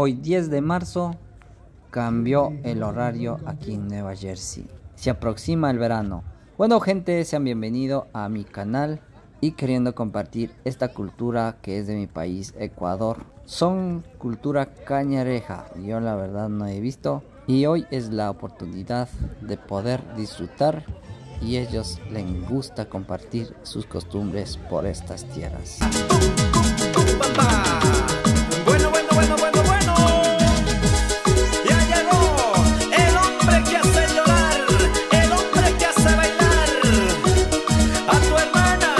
Hoy 10 de marzo cambió el horario aquí en Nueva Jersey. Se aproxima el verano. Bueno gente, sean bienvenidos a mi canal y queriendo compartir esta cultura que es de mi país, Ecuador. Son cultura cañareja, yo la verdad no he visto. Y hoy es la oportunidad de poder disfrutar y ellos les gusta compartir sus costumbres por estas tierras. Bueno. Ya llegó el hombre que hace llorar, el hombre que hace bailar a tu hermana,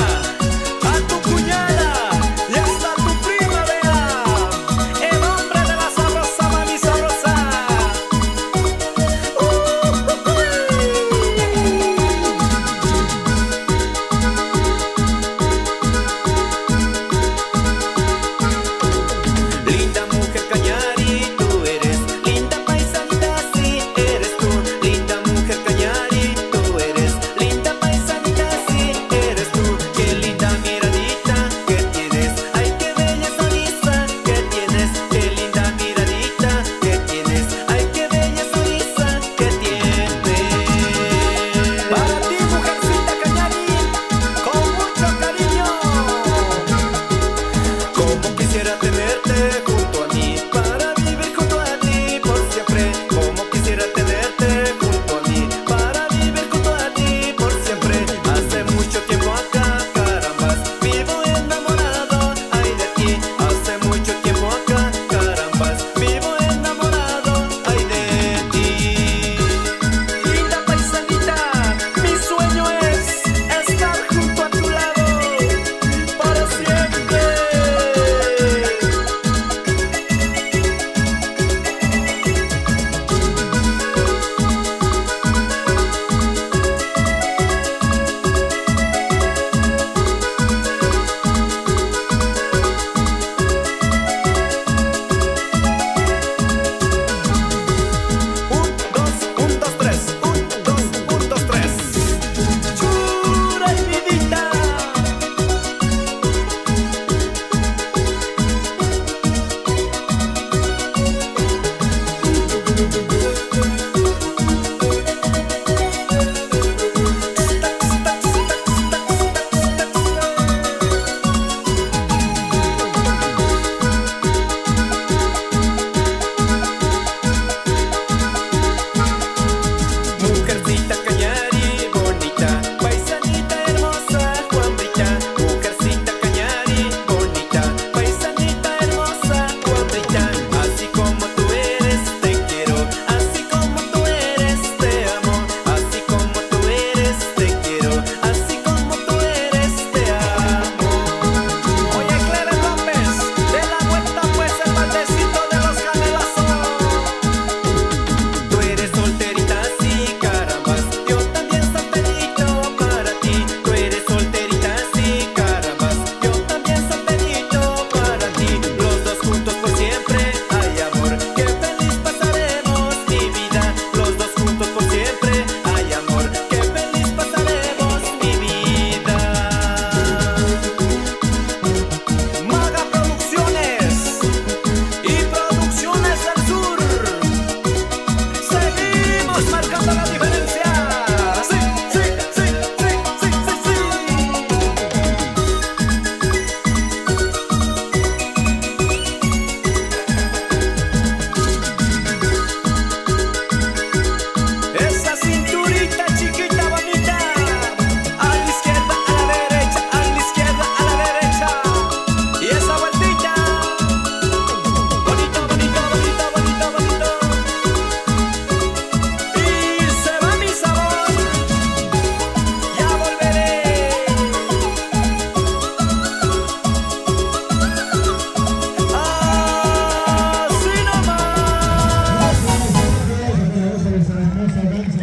a tu cuñada y hasta tu primavera. El hombre de la sabrosa, mami sabrosa.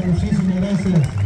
Muchísimas gracias.